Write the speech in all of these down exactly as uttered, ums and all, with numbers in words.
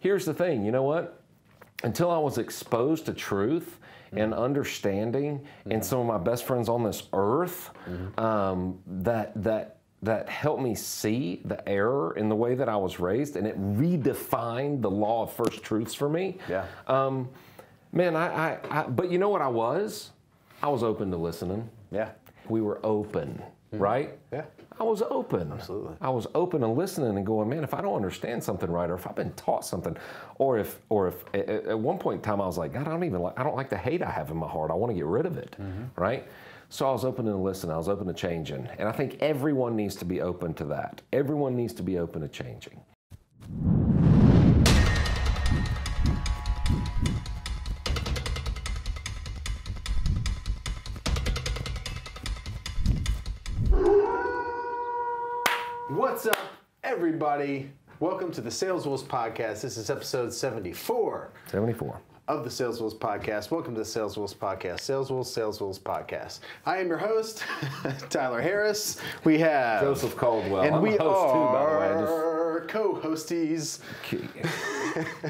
here's the thing, you know what? Until I was exposed to truth mm-hmm. and understanding mm-hmm. and some of my best friends on this earth mm-hmm. um, that, that, that helped me see the error in the way that I was raised, and it redefined the law of first truths for me. Yeah. Um, man, I, I, I, but you know what I was? I was open to listening. Yeah. We were open, mm-hmm. right? Yeah. I was open. Absolutely. I was open and listening and going, man, if I don't understand something right, or if I've been taught something, or if, or if at one point in time I was like, God, I don't even like, I don't like the hate I have in my heart. I want to get rid of it, mm-hmm. right? So I was open to listening. I was open to changing. And I think everyone needs to be open to that. Everyone needs to be open to changing. What's up, everybody? Welcome to the Sales Wolves Podcast. This is episode seventy-four. seventy-four. Of the Sales Wolves Podcast. Welcome to the Sales Wolves Podcast. Sales Wolves, Sales Wolves Podcast. I am your host, Tyler Harris. We have Joseph Caldwell. And I'm we a host are too, by the way. co-hosties.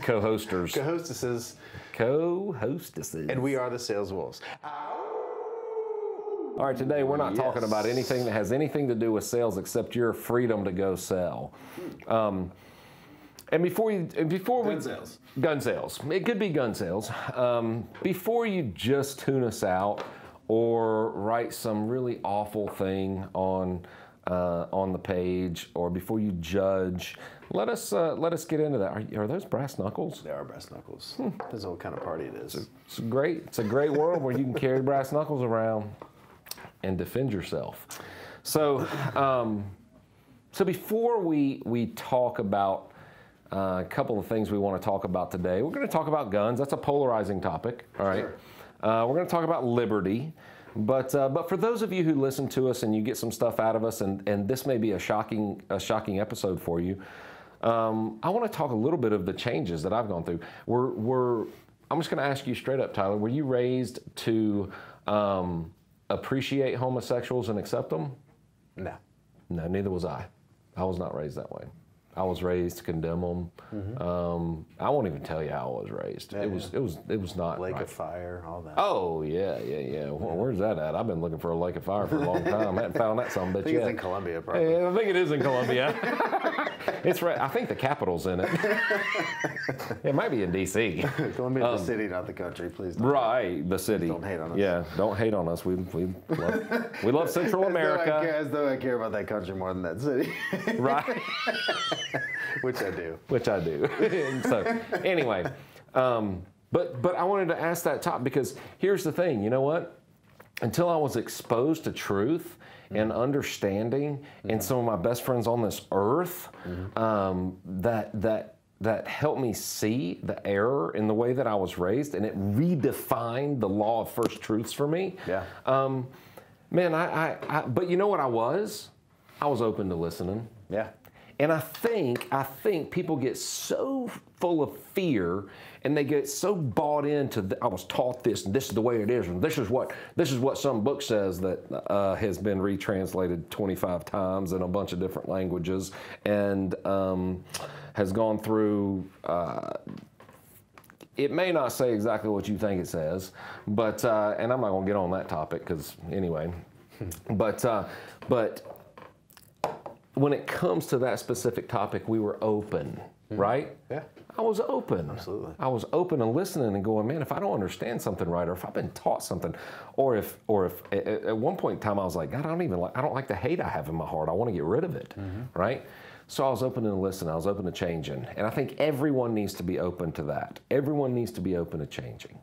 Co-hosters. Co-hostesses. Co-hostesses. And we are the Sales Wolves. All right, today we're not yes. talking about anything that has anything to do with sales except your freedom to go sell. Um, And before you, before we, gun sales, gun sales, it could be gun sales. Um, before you just tune us out or write some really awful thing on uh, on the page, or before you judge, let us uh, let us get into that. Are, are those brass knuckles? They are brass knuckles. Hmm. That's the whole kind of party it is. It's, a, it's a great. It's a great world where you can carry brass knuckles around and defend yourself. So, um, so before we we talk about. Uh, a couple of things we want to talk about today. We're going to talk about guns. That's a polarizing topic. All right. Sure. Uh, we're going to talk about liberty. But uh, but for those of you who listen to us and you get some stuff out of us, and, and this may be a shocking a shocking episode for you, um, I want to talk a little bit of the changes that I've gone through. We're, we're I'm just going to ask you straight up, Tyler. Were you raised to um, appreciate homosexuals and accept them? No. No, neither was I. I was not raised that way. I was raised to condemn them. Mm-hmm. um, I won't even tell you how I was raised. Yeah, it was, yeah. it was, it was not lake right. of fire, all that. Oh yeah, yeah, yeah. Well, where's that at? I've been looking for a lake of fire for a long time. I haven't found that some bitch yet. I think it's in Colombia, probably. Yeah, I think it is in Colombia. It's right. I think the capital's in it. It might be in D C Colombia, um, the city, not the country. Please. Don't right, hate. The city. Please don't hate on us. Yeah, don't hate on us. We we love, we love Central America. As though, care, as though I care about that country more than that city. Right. Which I do. Which I do. So anyway, um, but but I wanted to ask that topic because here's the thing. You know what? Until I was exposed to truth mm. and understanding, mm. and some of my best friends on this earth, mm. um, that that that helped me see the error in the way that I was raised, and it redefined the law of first truths for me. Yeah. Um, man, I, I, I. But you know what I was? I was open to listening. Yeah. And I think, I think people get so full of fear and they get so bought into, the, I was taught this and this is the way it is and this is what, this is what some book says that uh, has been retranslated twenty-five times in a bunch of different languages and um, has gone through, uh, it may not say exactly what you think it says, but, uh, and I'm not gonna get on that topic because anyway, but, uh, but, when it comes to that specific topic, we were open, mm-hmm. right? Yeah. I was open. Absolutely. I was open and listening and going, man, if I don't understand something right, or if I've been taught something, or if, or if at one point in time I was like, God, I don't even like, I don't like the hate I have in my heart. I want to get rid of it, mm-hmm. right? So I was open and listening. I was open to changing. And I think everyone needs to be open to that. Everyone needs to be open to changing.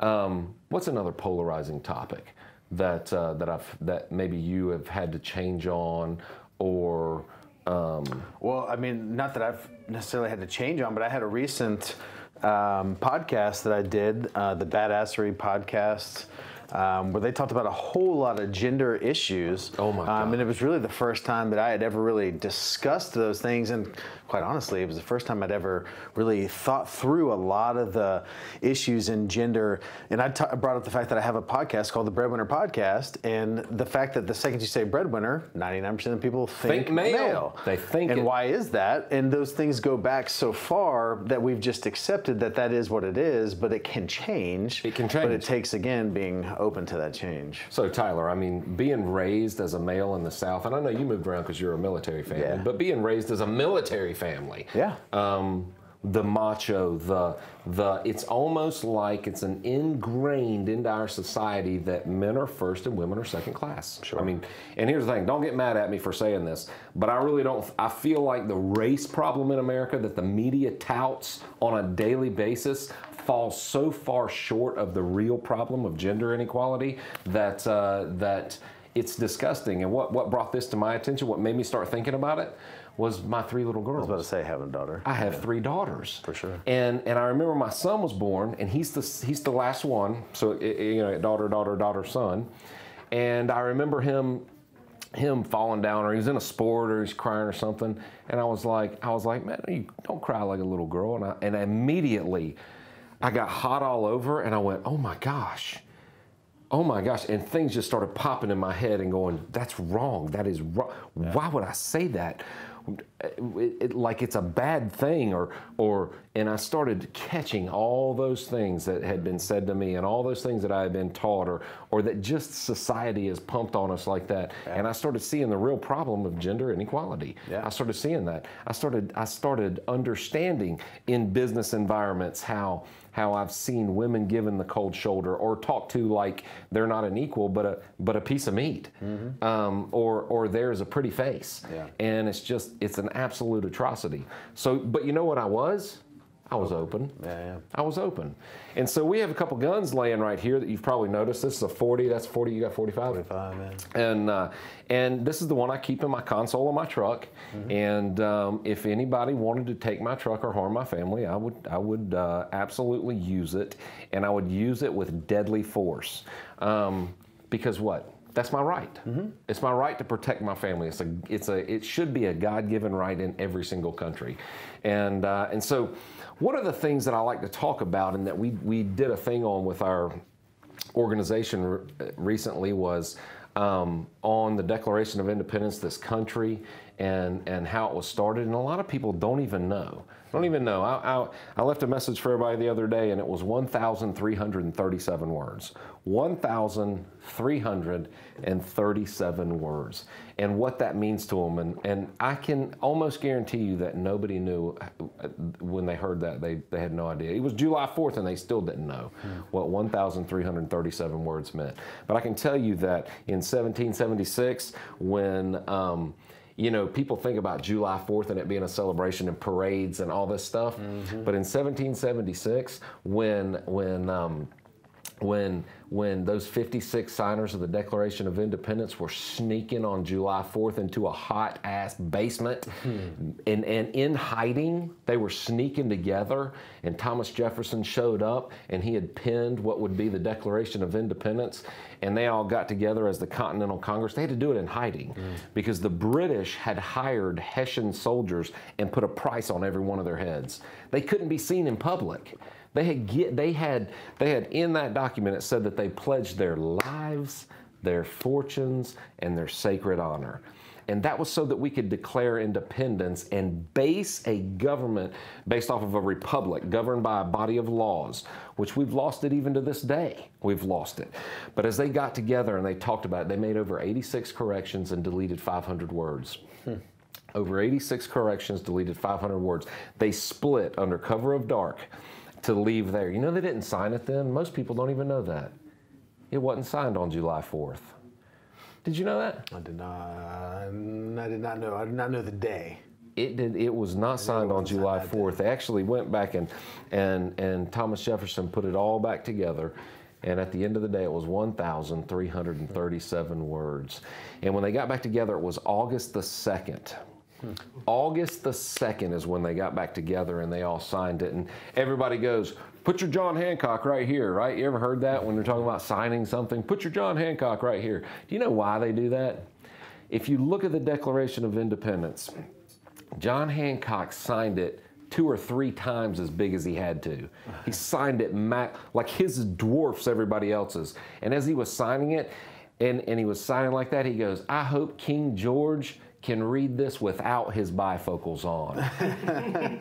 Um, what's another polarizing topic that, uh, that, I've, that maybe you have had to change on? Or, um, well, I mean, not that I've necessarily had to change on, but I had a recent um, podcast that I did, uh, the Badassery Podcast, um, where they talked about a whole lot of gender issues. Oh my God! Um, and it was really the first time that I had ever really discussed those things, and quite honestly, it was the first time I'd ever really thought through a lot of the issues in gender. And I t- brought up the fact that I have a podcast called The Breadwinner Podcast, and the fact that the second you say breadwinner, ninety-nine percent of people think, think male. male. They think. And it. Why is that? And those things go back so far that we've just accepted that that is what it is, but it can change. It can change. But it takes, again, being open to that change. So, Tyler, I mean, being raised as a male in the South, and I know you moved around because you're a military family, yeah. but being raised as a military family, yeah, um, the macho, the the it's almost like it's an ingrained into our society that men are first and women are second class. Sure. I mean, and here's the thing, don't get mad at me for saying this, but I really don't, I feel like the race problem in America that the media touts on a daily basis falls so far short of the real problem of gender inequality that uh, that it's disgusting. And what, what brought this to my attention, what made me start thinking about it, was my three little girls. I was about to say, having a daughter. I have yeah. three daughters. For sure. And and I remember my son was born, and he's the he's the last one. So it, it, you know, daughter, daughter, daughter, son. And I remember him him falling down, or he was in a sport, or he's crying or something. And I was like, I was like, man, you don't cry like a little girl. And I, and immediately, I got hot all over, and I went, oh my gosh. Oh my gosh, and things just started popping in my head and going, that's wrong, that is wrong. Yeah. Why would I say that? It, it, like it's a bad thing, or, or, and I started catching all those things that had been said to me and all those things that I had been taught, or, or that just society has pumped on us like that. Yeah. And I started seeing the real problem of gender inequality. Yeah. I started seeing that. I started, I started understanding in business environments how how I've seen women given the cold shoulder, or talked to like they're not an equal, but a but a piece of meat, mm-hmm. um, or or there's a pretty face, yeah. and it's just it's an absolute atrocity. So, but you know what I was? I was open. open. Yeah, yeah. I was open, and so we have a couple guns laying right here that you've probably noticed. This is a forty. That's forty. You got forty-five. Forty-five, man. And uh, and this is the one I keep in my console of my truck. Mm-hmm. And um, if anybody wanted to take my truck or harm my family, I would I would uh, absolutely use it, and I would use it with deadly force, um, because what? That's my right. Mm-hmm. It's my right to protect my family. It's a, it's a, it should be a God-given right in every single country, and uh, and so, one of the things that I like to talk about, and that we we did a thing on with our organization re- recently, was um, on the Declaration of Independence, this country, and and how it was started. And a lot of people don't even know. Don't even know. I, I, I left a message for everybody the other day, and it was one thousand three hundred thirty-seven words. one thousand three hundred thirty-seven words. And what that means to them. And, and I can almost guarantee you that nobody knew when they heard that. They, they had no idea. It was July fourth, and they still didn't know hmm. what one thousand three hundred thirty-seven words meant. But I can tell you that in seventeen seventy-six, when... Um, you know, people think about July fourth and it being a celebration and parades and all this stuff. Mm-hmm. But in seventeen seventy-six, when when um, when when those fifty-six signers of the Declaration of Independence were sneaking on July fourth into a hot-ass basement, mm-hmm. and, and in hiding, they were sneaking together, and Thomas Jefferson showed up, and he had penned what would be the Declaration of Independence, and they all got together as the Continental Congress. They had to do it in hiding, mm-hmm. because the British had hired Hessian soldiers and put a price on every one of their heads. They couldn't be seen in public. They had, get, they had, they had in that document, it said that they pledged their lives, their fortunes, and their sacred honor. And that was so that we could declare independence and base a government based off of a republic governed by a body of laws, which we've lost it even to this day. We've lost it. But as they got together and they talked about it, they made over eighty-six corrections and deleted five hundred words. Hmm. Over eighty-six corrections, deleted five hundred words. They split under cover of dark to leave there. You know, they didn't sign it then. Most people don't even know that. It wasn't signed on July fourth. Did you know that? I did not, I did not know. I did not know the day. It did. It was not signed on July fourth. They actually went back and, and, and Thomas Jefferson put it all back together. And at the end of the day, it was one thousand three hundred thirty-seven hmm. words. And when they got back together, it was August the second. August the second is when they got back together and they all signed it. And everybody goes, put your John Hancock right here, right? You ever heard that when they're talking about signing something? Put your John Hancock right here. Do you know why they do that? If you look at the Declaration of Independence, John Hancock signed it two or three times as big as he had to. He signed it ma- like his dwarfs everybody else's. And as he was signing it, and, and he was signing like that, he goes, I hope King George can read this without his bifocals on.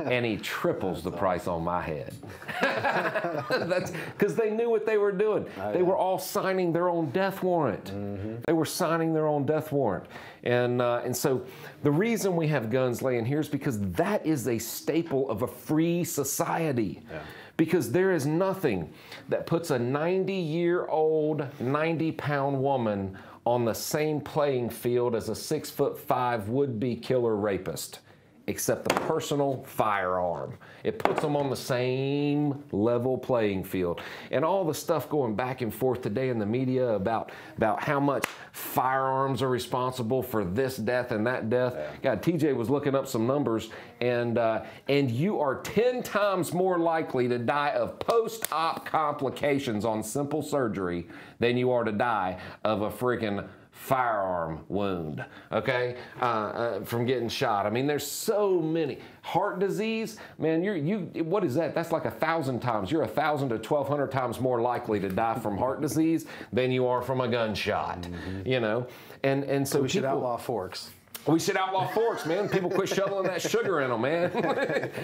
And he triples the price on my head. That's because they knew what they were doing. Oh, they yeah. were all signing their own death warrant. Mm-hmm. They were signing their own death warrant. And, uh, and so the reason we have guns laying here is because that is a staple of a free society. Yeah. Because there is nothing that puts a ninety-year-old, ninety-pound woman on the same playing field as a six-foot-five would-be killer rapist, except the personal firearm. It puts them on the same level playing field. And all the stuff going back and forth today in the media about, about how much firearms are responsible for this death and that death. Yeah. God, T J was looking up some numbers, and, uh, and you are ten times more likely to die of post-op complications on simple surgery than you are to die of a freaking firearm wound, okay, uh, uh, from getting shot. I mean, there's so many. Heart disease, man, you're, you, what is that? That's like a thousand times. You're a thousand to twelve hundred times more likely to die from heart disease than you are from a gunshot, mm-hmm. you know? And, and so, so we people, should outlaw forks. We should outlaw forks, man. People quit shoveling that sugar in them, man.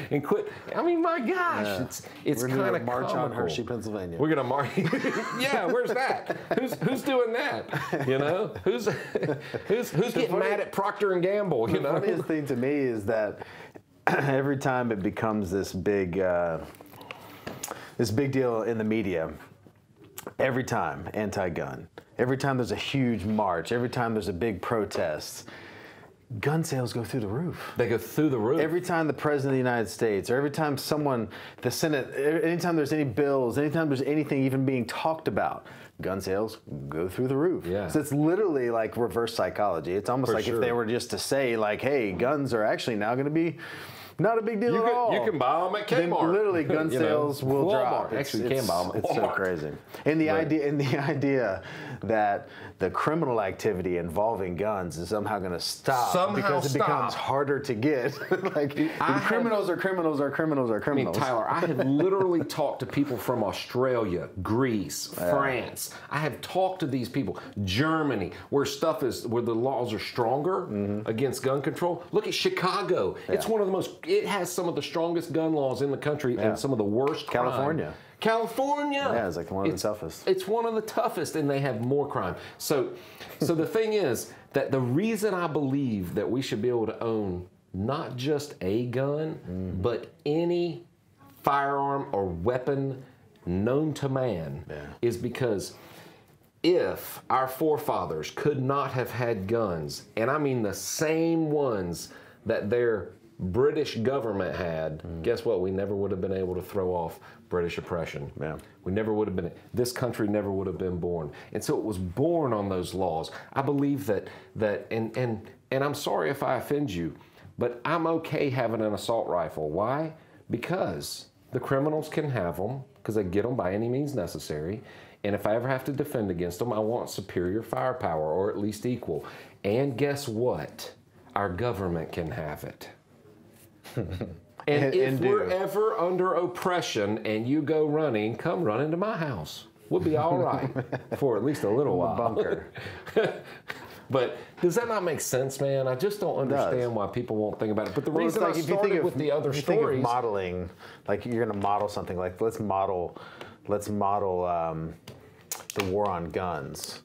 And quit. I mean, my gosh, yeah. it's it's kind of comical. We're gonna march on Hershey, Pennsylvania. We're gonna march. Yeah, where's that? Who's who's doing that? You know, who's who's who's getting funny, mad at Procter and Gamble? You know, the funniest thing to me is that every time it becomes this big uh, this big deal in the media. Every time anti-gun. Every time there's a huge march. Every time there's a big protest. Gun sales go through the roof. They go through the roof. Every time the President of the United States, or every time someone, the Senate, anytime there's any bills, anytime there's anything even being talked about, gun sales go through the roof. Yeah. So it's literally like reverse psychology. It's almost For like sure. if they were just to say like, hey, guns are actually now going to be not a big deal you at can, all. You can buy them at Kmart. Then literally gun sales know, will Walmart. drop. It's, actually, it's, can buy them at It's Walmart. so crazy. And the, right. idea, and the idea that the criminal activity involving guns is somehow going to stop somehow because it stop. becomes harder to get. Like I criminals have, are criminals are criminals are criminals. I mean, Tyler, I have literally talked to people from Australia, Greece, yeah. France. I have talked to these people. Germany, where stuff is, where the laws are stronger mm-hmm. against gun control. Look at Chicago. Yeah. It's one of the most... It has some of the strongest gun laws in the country yeah. and some of the worst crime. California. California. Yeah, it's like one of it's, the toughest. It's one of the toughest, and they have more crime. So, so the thing is that the reason I believe that we should be able to own not just a gun, mm. but any firearm or weapon known to man yeah. is because if our forefathers could not have had guns, and I mean the same ones that they're British government had, mm. guess what? We never would have been able to throw off British oppression. Yeah. We never would have been, this country never would have been born. And so it was born on those laws. I believe that, that and, and, and I'm sorry if I offend you, but I'm okay having an assault rifle. Why? Because the criminals can have them, because they get them by any means necessary. And if I ever have to defend against them, I want superior firepower, or at least equal. And guess what? Our government can have it. and, and if and we're ever under oppression and you go running, come run into my house. We'll be all right for at least a little while. Bunker. But does that not make sense, man? I just don't understand why people won't think about it. But the well, reason like I started think with of, the other if stories... You think of modeling, like you're going to model something, like let's model, let's model um, the war on guns.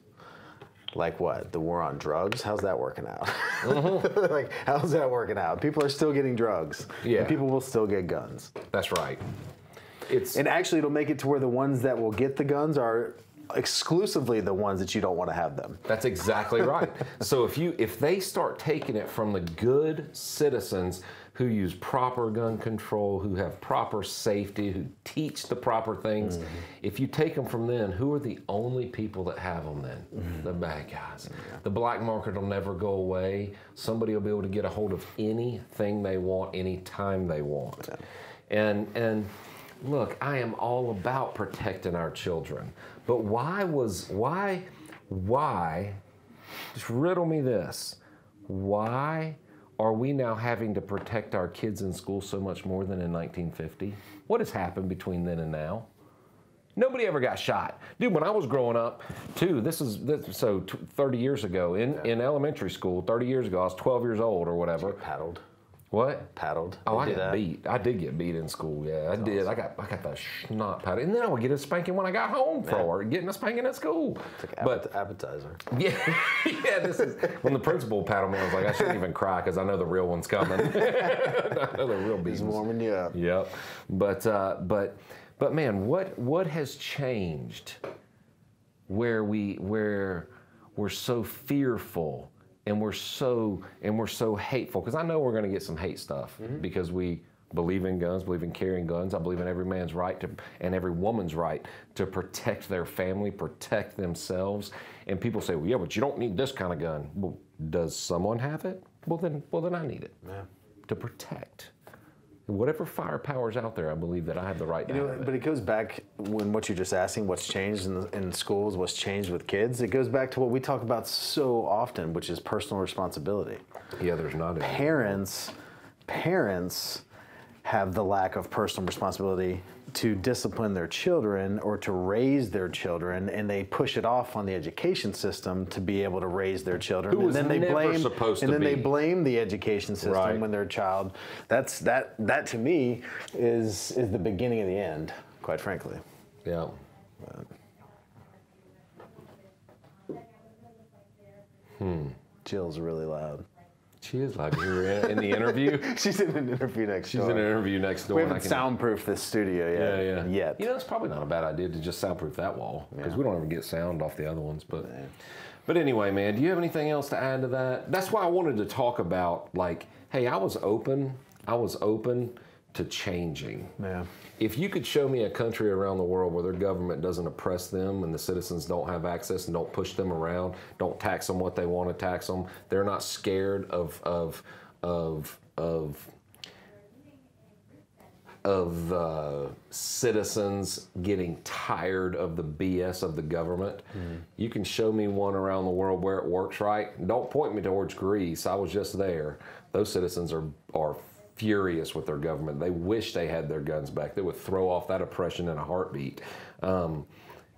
Like what? The war on drugs? How's that working out? Mm-hmm. Like, how's that working out? People are still getting drugs. Yeah. And people will still get guns. That's right. It's And actually, it'll make it to where the ones that will get the guns are exclusively the ones that you don't want to have them. That's exactly right. So if you if they start taking it from the good citizens who use proper gun control, who have proper safety, who teach the proper things, mm-hmm. if you take them from then, who are the only people that have them then? Mm-hmm. The bad guys. Yeah. The black market will never go away. Somebody will be able to get a hold of anything they want, anytime they want. Yeah. And, and look, I am all about protecting our children. But why was, why, why, just riddle me this, why are we now having to protect our kids in school so much more than in nineteen fifty? What has happened between then and now? Nobody ever got shot. Dude, when I was growing up, too, this is, this, so thirty years ago, in, yeah. in elementary school, thirty years ago, I was twelve years old or whatever. You paddled. What? Paddled. Oh, I got beat. I did get beat in school, yeah. That's I did. Awesome. I got I got the snot paddled. And then I would get a spanking when I got home yeah. for getting a spanking at school. It's like but, appetizer. Yeah. yeah, this is, when the principal paddled me, I was like, I shouldn't even cry because I know the real one's coming. I know the real beatings. He's warming you up. Yep. But, uh, but... But man, what what has changed where we where we're so fearful and we're so and we're so hateful? Because I know we're going to get some hate stuff mm-hmm. because we believe in guns, believe in carrying guns. I believe in every man's right to and every woman's right to protect their family, protect themselves. And people say, well, yeah, but you don't need this kind of gun. Well, does someone have it? Well, then well then I need it yeah. to protect. Whatever firepower's out there, I believe that I have the right to you know, have it. But it goes back when what you're just asking, what's changed in, the, in schools, what's changed with kids. It goes back to what we talk about so often, which is personal responsibility. Yeah, there's not any. Parents, parents have the lack of personal responsibility to discipline their children or to raise their children, and they push it off on the education system to be able to raise their children. Who and then they never blame supposed and to then be. They blame the education system right. when their child that's that that to me is is the beginning of the end, quite frankly. Yeah. But. Hmm. Jill's really loud. She is live here in the interview. She's in an interview next She's door. She's in an interview next door. We haven't soundproofed this studio yet. Yeah, yeah. Yet. You know, it's probably not a bad idea to just soundproof that wall because yeah. we don't ever get sound off the other ones. But, yeah. but anyway, man, do you have anything else to add to that? That's why I wanted to talk about, like, hey, I was open. I was open to changing. Yeah. If you could show me a country around the world where their government doesn't oppress them and the citizens don't have access and don't push them around, don't tax them what they want to tax them, they're not scared of of of of of uh, citizens getting tired of the B S of the government. Mm-hmm. You can show me one around the world where it works right. Don't point me towards Greece. I was just there. Those citizens are are. furious with their government. They wish they had their guns back. They would throw off that oppression in a heartbeat. Um,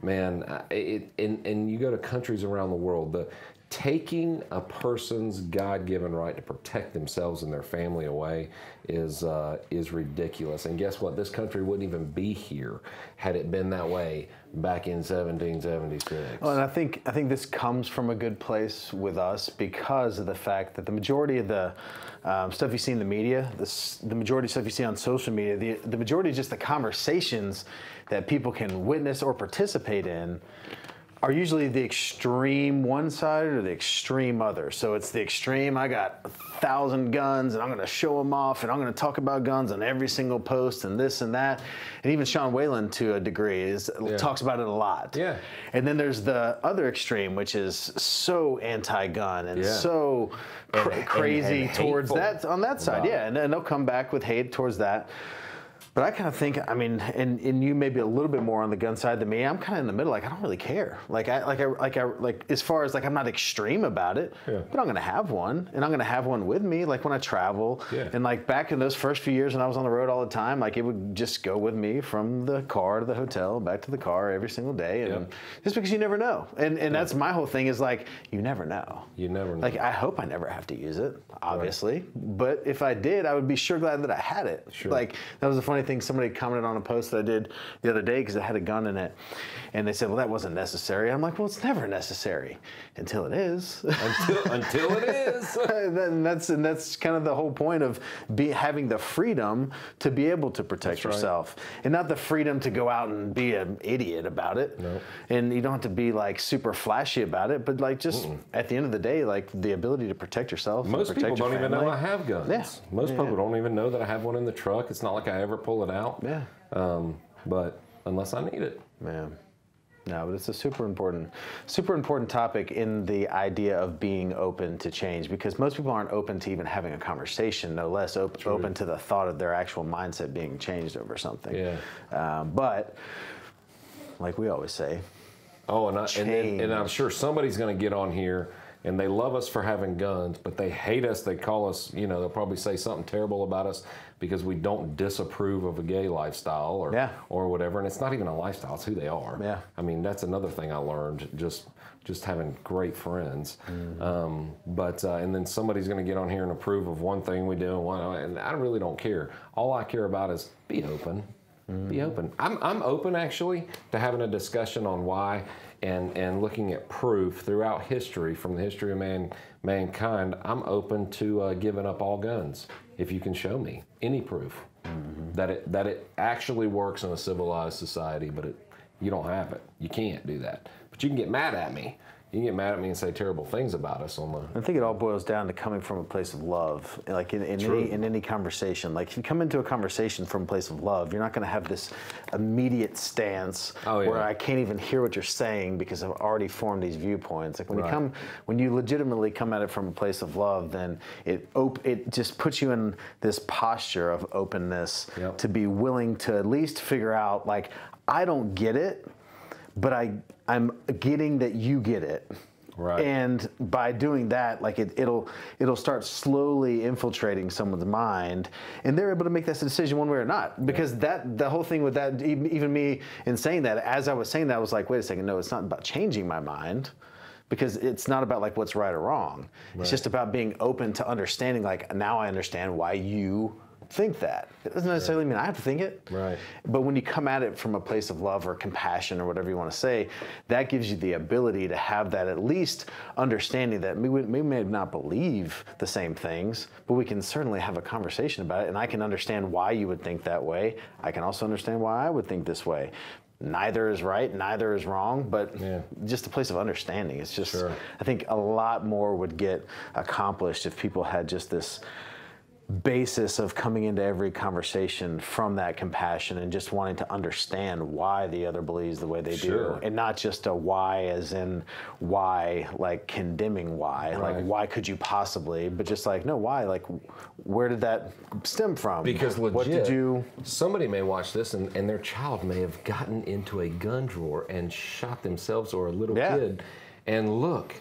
man, it, and, and you go to countries around the world, the taking a person's God-given right to protect themselves and their family away is, uh, is ridiculous. And guess what? This country wouldn't even be here had it been that way back in seventeen seventy-six. Well, and I think, I think this comes from a good place with us because of the fact that the majority of the um, stuff you see in the media, this, the majority of stuff you see on social media, the, the majority of just the conversations that people can witness or participate in are usually the extreme one side or the extreme other. So it's the extreme, I got a thousand guns and I'm gonna show them off and I'm gonna talk about guns on every single post and this and that. And even Sean Whalen to a degree is, yeah. talks about it a lot. Yeah. And then there's the other extreme, which is so anti-gun and yeah. so cr and, crazy and, and towards hateful. That, on that side, wow. yeah. And then they'll come back with hate towards that. But I kind of think, I mean, and, and you may be a little bit more on the gun side than me. I'm kind of in the middle. Like I don't really care. Like I like I like I like as far as like I'm not extreme about it. Yeah. But I'm gonna have one, and I'm gonna have one with me. Like when I travel, yeah. and like back in those first few years when I was on the road all the time, like it would just go with me from the car to the hotel, back to the car every single day, and yeah. just because you never know. And and yeah. that's my whole thing is like you never know. You never know. Like I hope I never have to use it, obviously. Right. But if I did, I would be sure glad that I had it. Sure. Like that was a funny thing, somebody commented on a post that I did the other day because it had a gun in it, and they said, well, that wasn't necessary. I'm like, well, it's never necessary until it is. Until, until it is. and, that's, and that's kind of the whole point of be, having the freedom to be able to protect that's yourself right. and not the freedom to go out and be an idiot about it. Nope. And you don't have to be like super flashy about it, but like just mm-mm. at the end of the day, like the ability to protect yourself. Most protect people don't family. Even know I have guns. Yeah. Most yeah. people don't even know that I have one in the truck. It's not like I ever pull it out. Yeah. Um, but unless I need it. Yeah. No, but it's a super important, super important topic in the idea of being open to change because most people aren't open to even having a conversation, no less op True. Open to the thought of their actual mindset being changed over something. Yeah. Um, but like we always say, oh, and, I, and, then, and I'm sure somebody's going to get on here and they love us for having guns, but they hate us. They call us, you know, they'll probably say something terrible about us because we don't disapprove of a gay lifestyle or yeah. or whatever. And it's not even a lifestyle, it's who they are. Yeah. I mean, that's another thing I learned, just just having great friends. Mm-hmm. um, but uh, and then somebody's going to get on here and approve of one thing we do, and one, and I really don't care. All I care about is be open. Mm-hmm. Be open. I'm I'm open actually to having a discussion on why, and and looking at proof throughout history, from the history of man mankind. I'm open to uh, giving up all guns if you can show me any proof mm-hmm. that it that it actually works in a civilized society. But it, you don't have it. You can't do that. But you can get mad at me. You can get mad at me and say terrible things about us on the... I think it all boils down to coming from a place of love. Like in, in, any, in any conversation. Like if you come into a conversation from a place of love, you're not going to have this immediate stance oh, yeah. where I can't even hear what you're saying because I've already formed these viewpoints. Like when right. you come, when you legitimately come at it from a place of love, then it op it just puts you in this posture of openness yep. to be willing to at least figure out, like, I don't get it, but I, I'm getting that you get it. Right. And by doing that, like it, it'll it'll start slowly infiltrating someone's mind, and they're able to make this decision one way or not. Because yeah. that the whole thing with that, even, even me in saying that, as I was saying that, I was like, wait a second, no, it's not about changing my mind. Because it's not about like what's right or wrong. Right. It's just about being open to understanding, like, now I understand why you think that. It doesn't necessarily mean I have to think it. Right. But when you come at it from a place of love or compassion or whatever you want to say, that gives you the ability to have that at least understanding that we, we may not believe the same things, but we can certainly have a conversation about it, and I can understand why you would think that way. I can also understand why I would think this way. Neither is right, neither is wrong, but yeah. just a place of understanding. It's just, sure. I think a lot more would get accomplished if people had just this basis of coming into every conversation from that compassion and just wanting to understand why the other believes the way they sure. do, and not just a why as in why, like condemning why, right. like why could you possibly, but just like, no, why, like where did that stem from? Because legit, what did you... somebody may watch this and, and their child may have gotten into a gun drawer and shot themselves, or a little yeah. kid, and look,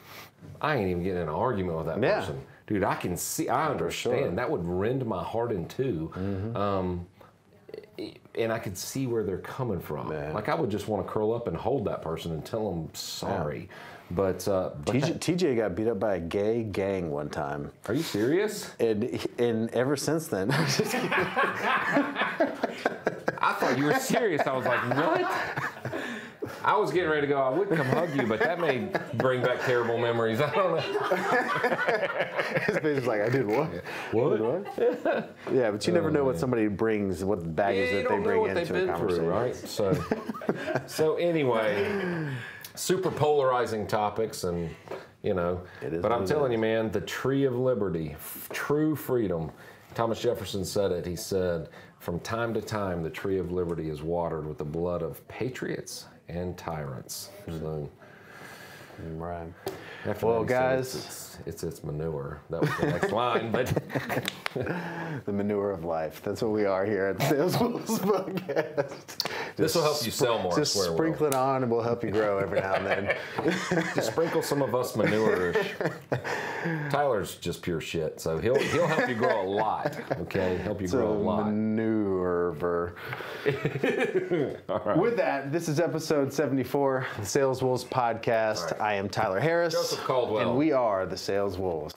I ain't even getting in an argument with that yeah. person. Dude, I can see, I understand. Sure. That would rend my heart in two. Mm-hmm. um, and I could see where they're coming from. Man. Like, I would just want to curl up and hold that person and tell them sorry. Yeah. But, uh, but T J, T J got beat up by a gay gang one time. Are you serious? And, and ever since then. I thought you were serious. I was like, what? I was getting ready to go, I would come hug you, but that may bring back terrible memories. I don't know. His face is like, I did what? What? what? Yeah, but you never oh, know man. what somebody brings, what baggage yeah, that they bring into a conversation. Through, right? So, so anyway, super polarizing topics, and you know, but I'm telling you, man, the tree of liberty, true freedom. Thomas Jefferson said it. He said, from time to time, the tree of liberty is watered with the blood of patriots and tyrants. So, right. Well, guys, it's, it's it's manure. That was the next line, but the manure of life. That's what we are here at Sales Wolves Podcast. This will help you sell more. Just sprinkle it on, and we'll help you grow every now and then. Just sprinkle some of us manure-ish. Tyler's just pure shit, so he'll he'll help you grow a lot. Okay, help you so grow a lot. Manure-ver. Right. With that, this is episode seventy-four, the Sales Wolves Podcast. Right. I am Tyler Harris. Joseph Caldwell. And we are the Sales Wolves.